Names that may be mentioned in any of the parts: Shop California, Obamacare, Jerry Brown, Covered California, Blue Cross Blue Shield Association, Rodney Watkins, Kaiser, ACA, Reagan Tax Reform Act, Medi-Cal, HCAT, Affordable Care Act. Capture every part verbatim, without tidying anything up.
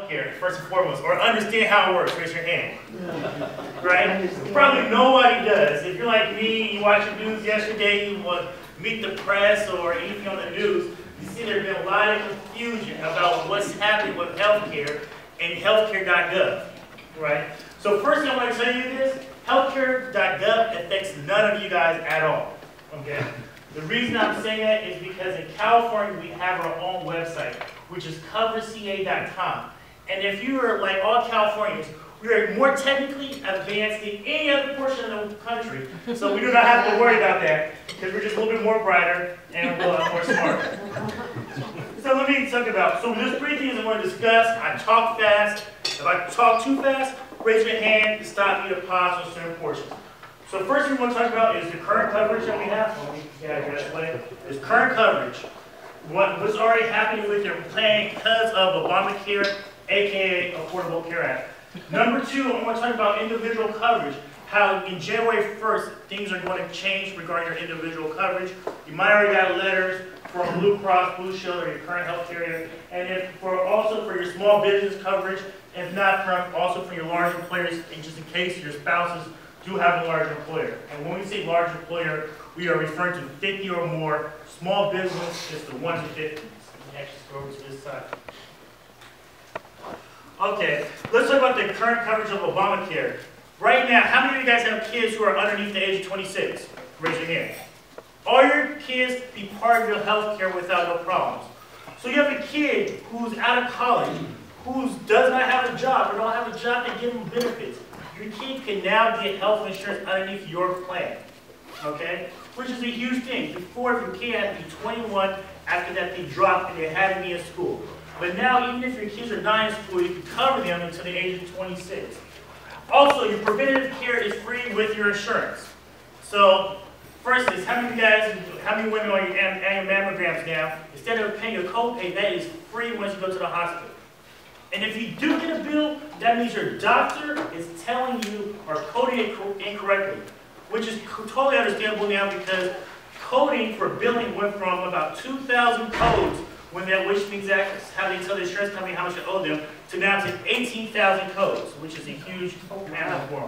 healthcare, first and foremost, or understand how it works, raise your hand. Right? Probably nobody does. If you're like me, you watch the news yesterday, you uh, meet the press or anything on the news, you see there's been a lot of confusion about what's happening with healthcare and healthcare dot gov. Right? So first I want to tell you this, healthcare dot gov affects none of you guys at all. Okay? The reason I'm saying that is because in California we have our own website, which is covered C A dot com. And if you are like all Californians, we are more technically advanced than any other portion of the country, so we do not have to worry about that because we're just a little bit more brighter and a little more smarter. So let me talk about. So there's three things I want to discuss. I talk fast. If I talk too fast, raise your hand to stop me to pause on certain portions. So first thing we want to talk about is the current coverage that we have. Yeah, is current coverage. What was already happening with your plan because of Obamacare, aka Affordable Care Act. Number two, I want to talk about individual coverage. How in January first, things are going to change regarding your individual coverage. You might already got letters from Blue Cross Blue Shield or your current health carrier, and if for also for your small business coverage, if not from also for your large employers, and just in case your spouses do have a large employer. And when we say large employer, we are referring to fifty or more. Small business is the one to fifty. Actually, go over to this side. Okay, let's talk about the current coverage of Obamacare. Right now, how many of you guys have kids who are underneath the age of twenty-six? Raise your hand. All your kids be part of your health care without no problems. So you have a kid who's out of college, who does not have a job, or don't have a job to give them benefits. Your kid can now get health insurance underneath your plan, okay? Which is a huge thing. Before, if your kid had to be twenty-one, after that they dropped and they had to be in school. But now, even if your kids are not in school, you can cover them until the age of twenty-six. Also, your preventative care is free with your insurance. So, first is, how many guys, how many women are your annual mammograms now? Instead of paying your copay, that is free once you go to the hospital. And if you do get a bill, that means your doctor is telling you or coding it incorrectly, which is totally understandable now because coding for billing went from about two thousand codes when that which means that's how they tell the insurance company how much you owe them to now to eighteen thousand codes, which is a huge amount for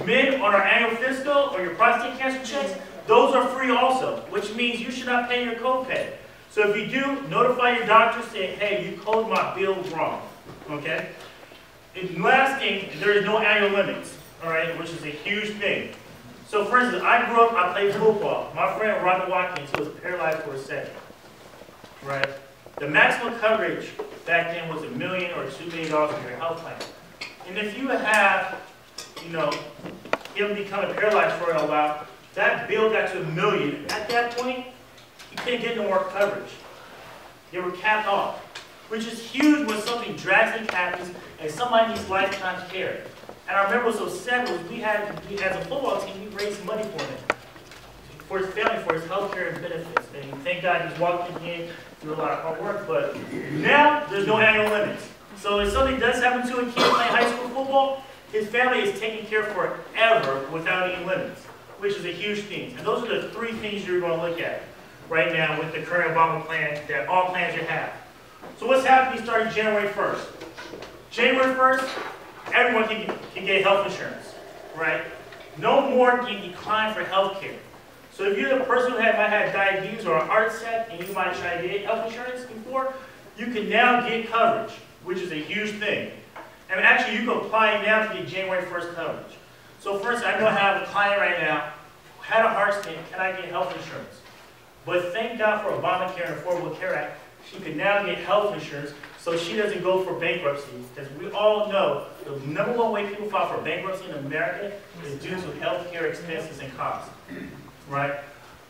them. Men on our annual fiscal or your prostate cancer checks, those are free also, which means you should not pay your copay. So if you do, notify your doctor saying, hey, you coded my bill wrong. Okay? And last thing, there is no annual limits, all right, which is a huge thing. So for instance, I grew up, I played football. My friend Rodney Watkins, who was paralyzed for a second, right? The maximum coverage back then was a million or two million dollars for your health plan. And if you have, you know, him becoming paralyzed for a while, that bill got to a million. At that point, he couldn't get no more coverage. They were capped off, which is huge when something drastic happens and somebody needs lifetime care. And I remember what was so sad was we had, we, as a football team, we raised money for him, for his family, for his health care and benefits. And thank God he's walking in through a lot of hard work, but now there's no annual limits. So if something does happen to a kid playing high school football, his family is taken care forever without any limits, which is a huge thing. And those are the three things you're going to look at right now with the current Obama plan, that all plans you have. So what's happening starting January first? January first, everyone can, can get health insurance, right? No more can decline for health care. So if you're the person who had, might have diabetes or a heart attack and you might try to get health insurance before, you can now get coverage, which is a huge thing. And actually, you can apply now to get January first coverage. So first, I know I have a client right now who had a heart attack, can I get health insurance? But thank God for Obamacare and Affordable Care Act, she can now get health insurance so she doesn't go for bankruptcy. Because we all know the number one way people file for bankruptcy in America is due to health care expenses and costs. Right?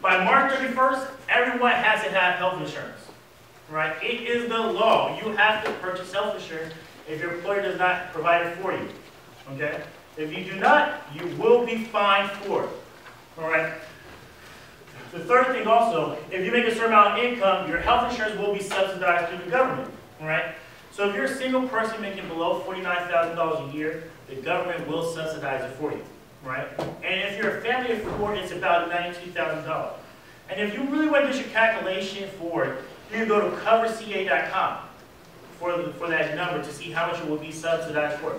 By March thirty-first, everyone has to have health insurance. Right? It is the law. You have to purchase health insurance if your employer does not provide it for you. Okay? If you do not, you will be fined for it. All right? The third thing also, if you make a certain amount of income, your health insurance will be subsidized through the government, right? So if you're a single person making below forty-nine thousand dollars a year, the government will subsidize it for you, right? And if you're a family of four, it's about ninety-two thousand dollars. And if you really want to get your calculation for it, you can go to cover C A dot com for, for that number to see how much it will be subsidized for.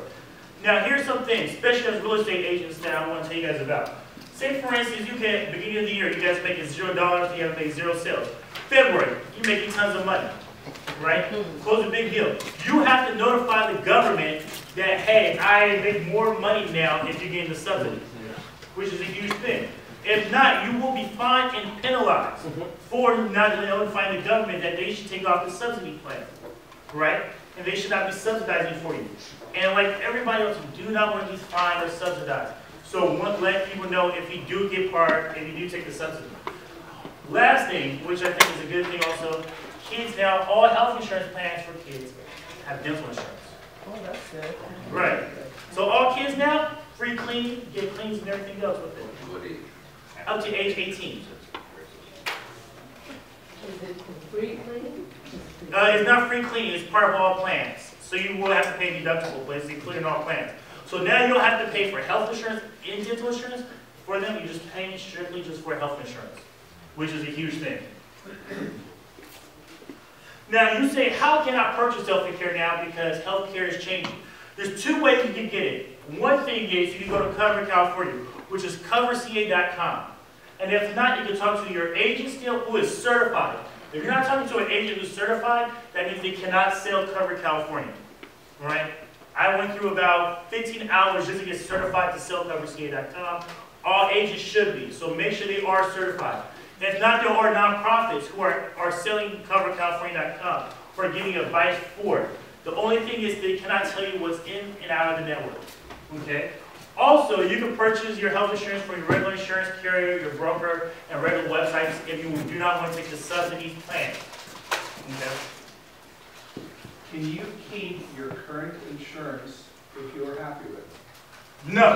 Now, here's some things, especially as real estate agents, that I want to tell you guys about. Say, for instance, you can, at the beginning of the year, you guys make zero dollars, you have made zero sales. February, you're making tons of money, right? Close a big deal. You have to notify the government that, hey, I make more money now if you're getting the subsidy, which is a huge thing. If not, you will be fined and penalized for not notifying the government that they should take off the subsidy plan, right? And they should not be subsidizing for you. And like everybody else, you do not want to be fined or subsidized. So let people know if you do get part, if you do take the subsidy. Last thing, which I think is a good thing also, kids now, all health insurance plans for kids have dental insurance. Oh, that's good. Right. So all kids now, free cleaning, get cleans and everything else with it. What age? Up to age eighteen. Is it free cleaning? Uh, it's not free cleaning, it's part of all plans. So you will have to pay deductible, but it's included in all plans. So now you don't have to pay for health insurance and dental insurance for them, you're just paying strictly just for health insurance, which is a huge thing. Now you say, how can I purchase health care now because health care is changing? There's two ways you can get it. One thing is you can go to Covered California, which is cover C A dot com. And if not, you can talk to your agent still who is certified. If you're not talking to an agent who's certified, that means they cannot sell Covered California. All right? I went through about fifteen hours just to get certified to sell cover C A dot com. All agents should be, so make sure they are certified. If not, there are nonprofits who are, are selling cover California dot com or giving advice for it. The only thing is they cannot tell you what's in and out of the network. Okay? Also, you can purchase your health insurance from your regular insurance carrier, your broker, and regular websites if you do not want to take the subsidy plan. Okay? Can you keep your current insurance if you are happy with it? No.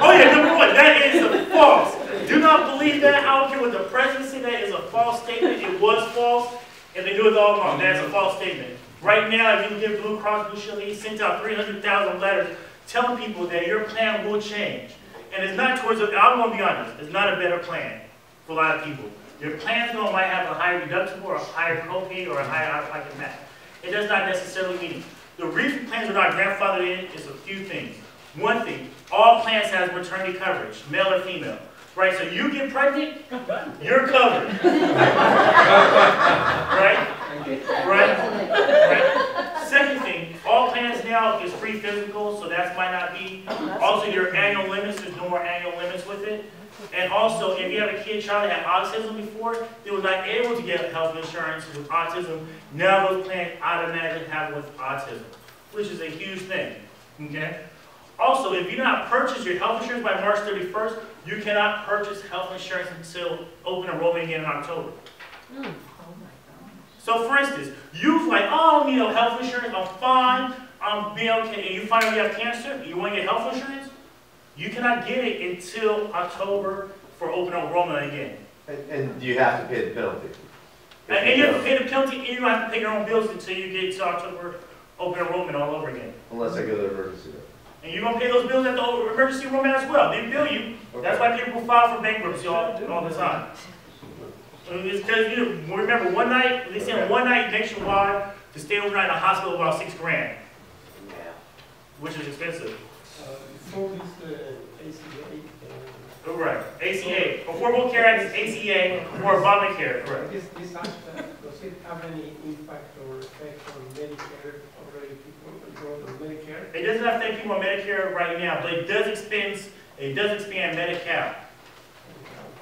Oh yeah, number one, that is a false. Do not believe that. I don't care what the president said, that is a false statement. It was false, and they do it all wrong. That's a false statement. Right now, if you get Blue Cross Blue Shield, he sent out three hundred thousand letters telling people that your plan will change. And it's not towards, a, I'm going to be honest, it's not a better plan for a lot of people. Your plan's going to might have a higher deductible or a higher copay or a higher out-of-pocket match. It does not necessarily mean. The reason plans are not grandfathered in is a few things. One thing, all plans have maternity coverage, male or female. Right, so you get pregnant, you're covered. Right? Right? Right? Second thing, all plans now is free physical, so that might not be. Also, your annual limits, there's no more annual limits with it. And also, if you have a kid child that had autism before, they were not able to get health insurance with autism. Now those plans automatically have with autism, which is a huge thing. Okay? Also, if you do not purchase your health insurance by March thirty-first, you cannot purchase health insurance until open enrollment again in October. Mm. Oh my God. So for instance, you're like, oh, I don't need no health insurance, I'm fine, I'm being okay, and you find out you have cancer, you want to get health insurance? You cannot get it until October for open enrollment again. And, and you have to pay the penalty. And, and you have to pay the penalty, and you don't have to pay your own bills until you get to October open enrollment all over again. Unless I go to the emergency room. And you're going to pay those bills at the emergency room as well. They bill you. Okay. That's why people file for bankruptcy all, all the time. It's because, you know, remember, one night, they said okay. One night nationwide to stay overnight in a hospital about six grand, yeah. Which is expensive. Uh, so is the A C A. Uh, right, A C A. Affordable Care Act is A C A or Obamacare. Care. Right. This, this act, uh, does it have any impact or effect on Medicare? It doesn't affect people on Medicare right now, but it does expand, it does expand Medi-Cal.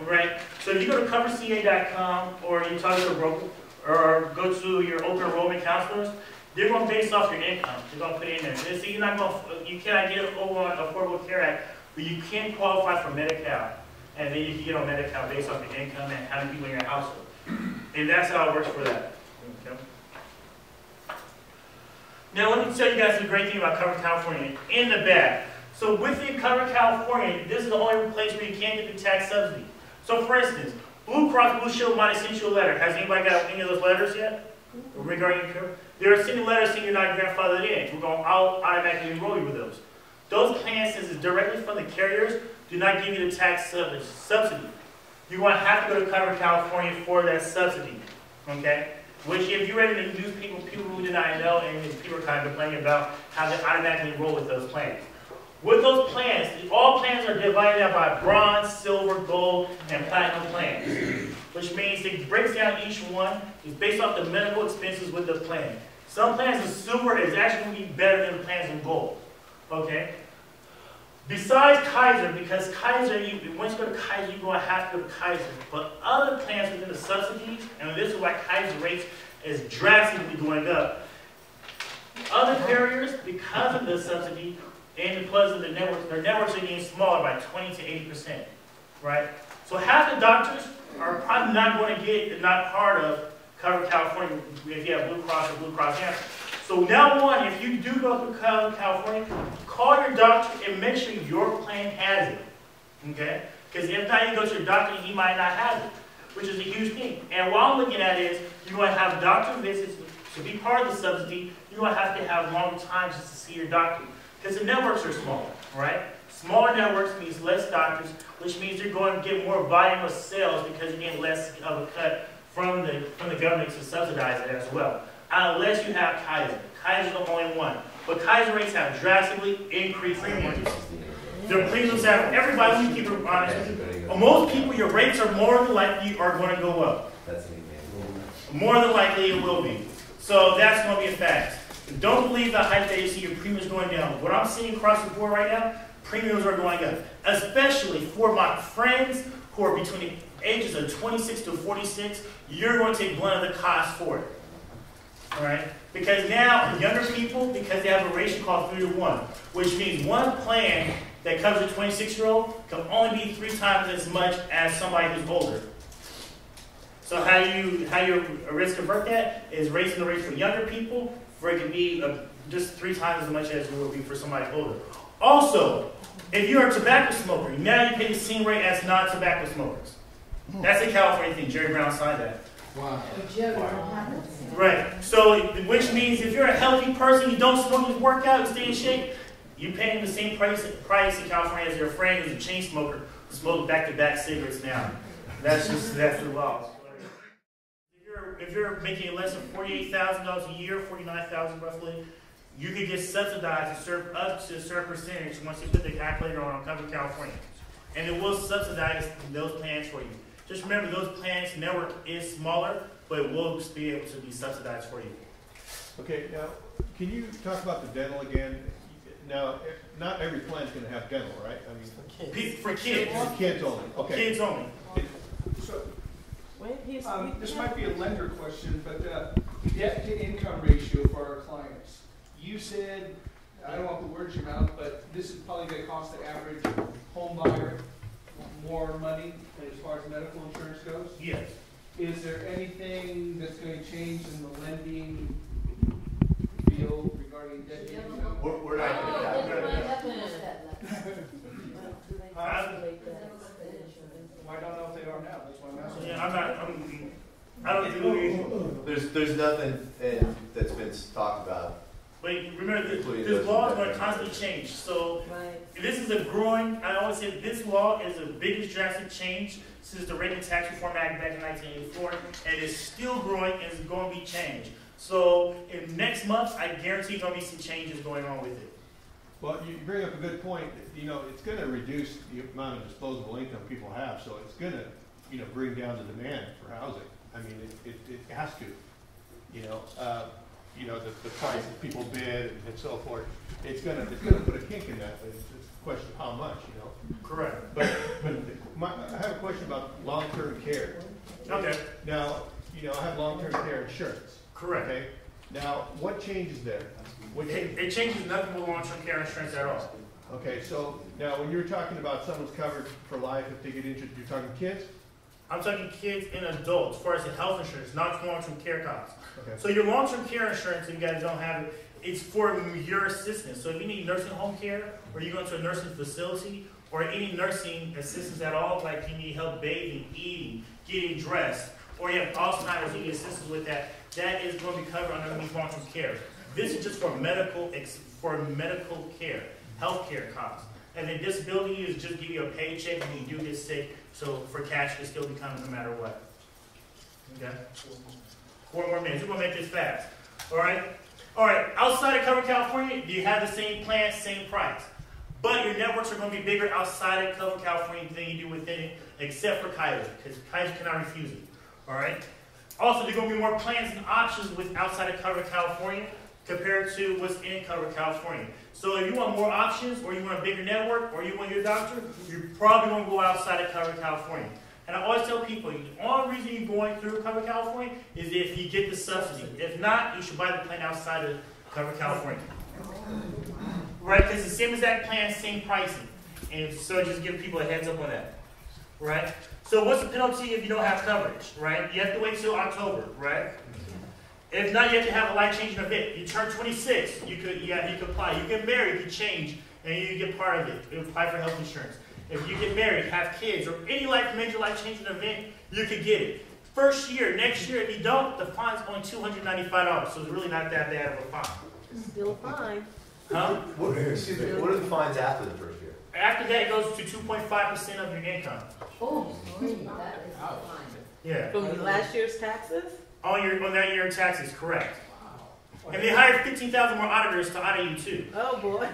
Right? So if you go to cover C A dot com or you talk to a broker or go to your open enrollment counselors, they're going to base off your income. They're going to put it in there. They say you're not going to, you cannot get over on the Affordable Care Act, but you can qualify for Medi-Cal. And then you can get on Medi-Cal based off your income and how many people in your household. And that's how it works for that. Okay? Now let me tell you guys the great thing about Covered California and the bad. So within Covered California, this is the only place where you can get the tax subsidy. So for instance, Blue Cross Blue Shield might have sent you a letter. Has anybody got any of those letters yet? Regarding care? They're sending letters saying you're not grandfathered in. We're going to automatically enroll you with those. Those plans, since it's directly from the carriers, do not give you the tax subsidy. You're going to have to go to Covered California for that subsidy. Okay? which if you read in the news, people, people who did not know, and people are kind of complaining about how they automatically roll with those plans. With those plans, all plans are divided up by bronze, silver, gold, and platinum plans, which means it breaks down each one is based off the medical expenses with the plan. Some plans of silver is actually going to be better than plans of gold, okay? Besides Kaiser, because Kaiser, you, once you go to Kaiser, you're going to have to go to Kaiser. But other plans within the subsidies, and this is why Kaiser rates is drastically going up. Other carriers, because of the subsidy, and because of the networks, their networks are getting smaller by twenty to eighty percent, right? So half the doctors are probably not going to get, not part of Covered California if you have Blue Cross or Blue Cross Blue. So now one, if you do go to Covered California, call your doctor and make sure your plan has it, okay? Because if not, you go to your doctor and he might not have it, which is a huge thing. And what I'm looking at is you're going to have doctor visits to be part of the subsidy. You're going to have to have long times just to see your doctor, because the networks are smaller, right? Smaller networks means less doctors, which means you're going to get more volume of sales because you're getting less of a cut from the, from the government to subsidize it as well. Unless you have Kaiser. Kaiser's the only one. But Kaiser rates have drastically increased their premiums. Their premiums have, everybody, we keep it honest. Most people, your rates are more than likely are going to go up. More than likely it will be. So that's going to be a fact. Don't believe the hype that you see your premiums going down. What I'm seeing across the board right now, premiums are going up, especially for my friends who are between the ages of twenty-six to forty-six. You're going to take one of the costs for it, all right? Because now younger people, because they have a ratio called three to one, which means one plan that covers a twenty-six-year-old can only be three times as much as somebody who's older. So how you how you risk convert that is raising the rate for younger people, where it can be uh, just three times as much as it would be for somebody older. Also, if you're a tobacco smoker, now you pay the same rate as non-tobacco smokers. That's a California thing. Jerry Brown signed that. Wow. wow. Right. So, which means if you're a healthy person, you don't smoke, you work out, you stay in shape, you're paying the same price, price in California as your friend who's a chain smoker who smokes back-to-back cigarettes now. That's just, that's the law. If you're making less than forty-eight thousand dollars a year, forty-nine thousand dollars roughly, you could get subsidized to serve up to a certain percentage once you put the calculator on Covered California. And it will subsidize those plans for you. Just remember, those plans' network is smaller, but it will be able to be subsidized for you. Okay, now, can you talk about the dental again? Now, not every plan's going to have dental, right? I mean, for kids. For kids. For kids only. Okay. Kids only. It, so, Um, this might be a lender question, but uh, debt to income ratio for our clients. You said, I don't want the words in your mouth, but this is probably going to cost the average home buyer more money as far as medical insurance goes? Yes. Is there anything that's going to change in the lending field regarding debt to income? We're, we're not going to have that. I don't know if they are now. That's why I'm asking. Yeah, I'm not. I'm, I don't think there's there's nothing in, that's been talked about. But remember, this, this law is going to constantly change. So right. This is a growing. I always say this law is the biggest drastic change since the Reagan Tax Reform Act back in nineteen eighty-four, and it's still growing and it's going to be changed. So in next month, I guarantee there's going to be some changes going on with it. Well, you bring up a good point. You know, it's going to reduce the amount of disposable income people have, so it's going to, you know, bring down the demand for housing. I mean, it, it, it has to. You know, uh, you know the, the price that people bid and so forth. It's going to it's going to put a kink in that. But it's just a question of how much, you know. Correct. But, but my, I have a question about long-term care. Okay. Now, you know, I have long-term care insurance. Correct. Okay? Now, what changes there? What changes? It, it changes nothing with long-term care insurance at all. Okay, so now when you're talking about someone's covered for life if they get injured, you're talking kids? I'm talking kids and adults, as far as the health insurance, not long-term care costs. Okay. So your long-term care insurance, if you guys don't have it, it's for your assistance. So if you need nursing home care, or you go into a nursing facility, or any nursing assistance at all, like you need help bathing, eating, getting dressed, or you have Alzheimer's, you need assistance with that, that is going to be covered under long-term care. This is just for medical for medical care, healthcare costs, and then disability is just give you a paycheck when you do get sick. So for cash, it still be coming no matter what. Okay. Four more minutes. We're going to make this fast. All right? All right. Outside of Covered California, you have the same plan, same price. But your networks are going to be bigger outside of Covered California than you do within it, except for Kaiser, because Kaiser cannot refuse it. All right? Also, there's going to be more plans and options with outside of Covered California compared to what's in Covered California. So if you want more options, or you want a bigger network, or you want your doctor, you're probably going to go outside of Covered California. And I always tell people, the only reason you're going through Covered California is if you get the subsidy. If not, you should buy the plan outside of Covered California. Right? Because the same exact plan, same pricing. And so just give people a heads up on that. Right? So what's the penalty if you don't have coverage? Right? You have to wait till October. Right? If not, you have to have a life-changing event. You turn twenty-six, you could, yeah, you could apply. You get married, you could change, and you get part of it. You apply for health insurance. If you get married, have kids, or any life, major life-changing event, you could get it. First year, next year, if you don't, the fine's only two hundred ninety-five dollars, so it's really not that bad of a fine. It's still a fine. Huh? What, excuse me, what are the fines after the first year? After that, it goes to two point five percent of your income. Oh, that is fine. Yeah. From last year's taxes? On, your, on that year in taxes, correct. Wow. And they hired fifteen thousand more auditors to audit you, too. Oh, boy.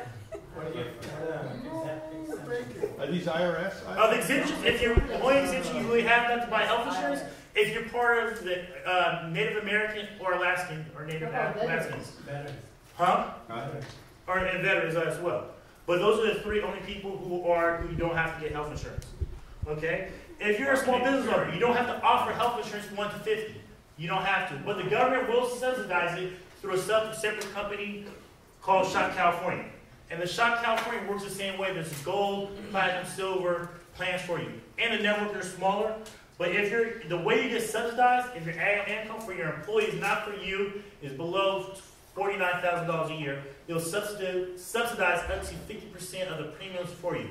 Are these I R S? Oh, the exemption, if you're, the only exemption you really have not to buy health insurance, if you're part of the uh, Native American or Alaskan or Native Alaskans. Veterans. Huh? Veterans. Or, and veterans as well. But those are the three only people who are who don't have to get health insurance. Okay? If you're a small business owner, you don't have to offer health insurance from one to fifty. You don't have to. But the government will subsidize it through a separate company called Shop California. And the Shop California works the same way. There's gold, platinum, silver plans for you. And the network is smaller. But if you're the way you get subsidized, if your annual income for your employees, not for you, is below forty-nine thousand dollars a year, they'll subsidize, subsidize up to fifty percent of the premiums for you.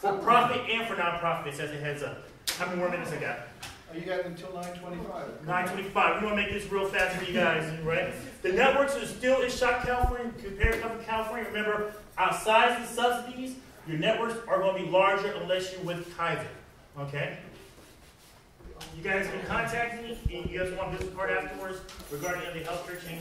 For profit and for non-profits, as a heads up. How many more minutes I got? You got until nine twenty-five. nine twenty-five. We want to make this real fast for you guys, right? The networks are still in Shop California compared to Covered California. Remember, outside of the subsidies, your networks are going to be larger unless you're with Kaiser. Okay? You guys can contact me, and you guys want a business card afterwards regarding the health care change.